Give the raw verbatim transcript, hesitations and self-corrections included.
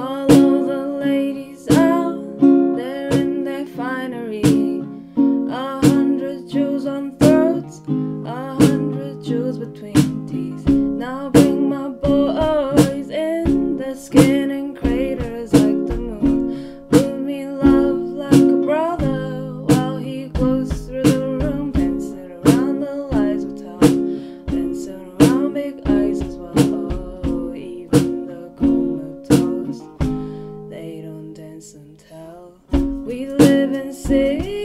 Follow the ladies out there in their finery. A hundred jewels on throats, a hundred jewels between teeth. Now bring my boys in, their skin and craters like the moon. Woo me love like a brother while he glows through the room. Dancing around the lights will tell, dancing around big eyes as well. They don't dance and tell. We live in cities.